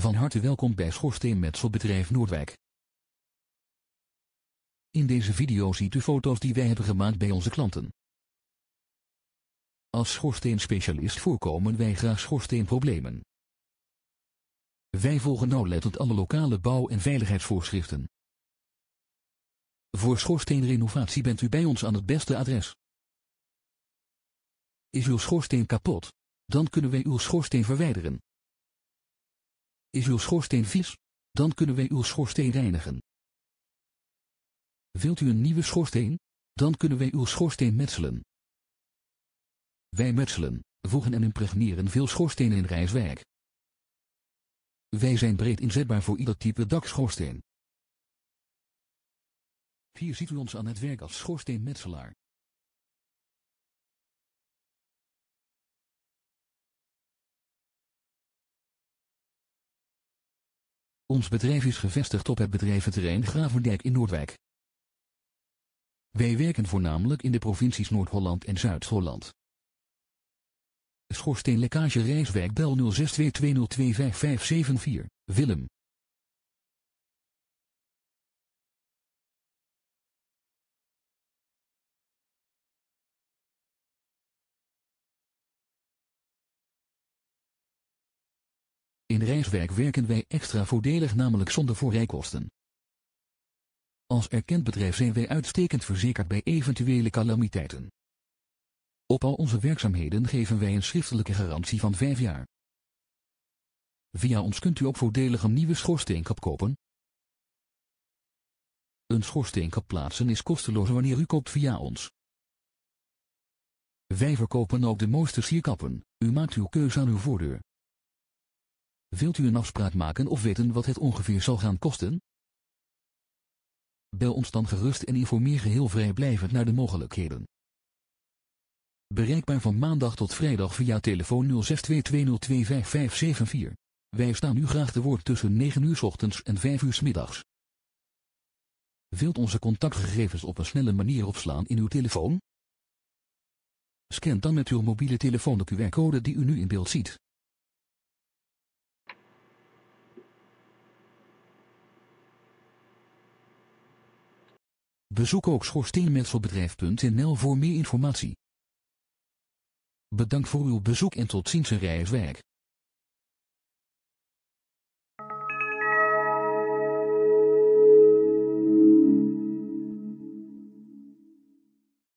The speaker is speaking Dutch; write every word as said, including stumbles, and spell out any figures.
Van harte welkom bij Schoorsteenmetselbedrijf Noordwijk. In deze video ziet u foto's die wij hebben gemaakt bij onze klanten. Als schoorsteenspecialist voorkomen wij graag schoorsteenproblemen. Wij volgen nauwlettend alle lokale bouw- en veiligheidsvoorschriften. Voor schoorsteenrenovatie bent u bij ons aan het beste adres. Is uw schoorsteen kapot? Dan kunnen wij uw schoorsteen verwijderen. Is uw schoorsteen vies? Dan kunnen wij uw schoorsteen reinigen. Wilt u een nieuwe schoorsteen? Dan kunnen wij uw schoorsteen metselen. Wij metselen, voegen en impregneren veel schoorstenen in Rijswijk. Wij zijn breed inzetbaar voor ieder type dakschoorsteen. Hier ziet u ons aan het werk als schoorsteenmetselaar. Ons bedrijf is gevestigd op het bedrijventerrein Gravendijk in Noordwijk. Wij werken voornamelijk in de provincies Noord-Holland en Zuid-Holland. Schoorsteenlekkage Rijswijk, bel nul zes twee twee nul twee vijf vijf zeven vier, Willem. In Rijswijk werken wij extra voordelig, namelijk zonder voorrijkosten. Als erkend bedrijf zijn wij uitstekend verzekerd bij eventuele calamiteiten. Op al onze werkzaamheden geven wij een schriftelijke garantie van vijf jaar. Via ons kunt u ook voordelig een nieuwe schoorsteenkap kopen. Een schoorsteenkap plaatsen is kosteloos wanneer u koopt via ons. Wij verkopen ook de mooiste sierkappen, u maakt uw keuze aan uw voordeur. Wilt u een afspraak maken of weten wat het ongeveer zal gaan kosten? Bel ons dan gerust en informeer geheel vrijblijvend naar de mogelijkheden. Bereikbaar van maandag tot vrijdag via telefoon nul zes twee twee nul twee vijf vijf zeven vier. Wij staan u graag te woord tussen negen uur 's ochtends en vijf uur 's middags. Wilt onze contactgegevens op een snelle manier opslaan in uw telefoon? Scan dan met uw mobiele telefoon de Q R-code die u nu in beeld ziet. Bezoek ook schoorsteenmetselbedrijf punt n l voor meer informatie. Bedankt voor uw bezoek en tot ziens in Rijswijk.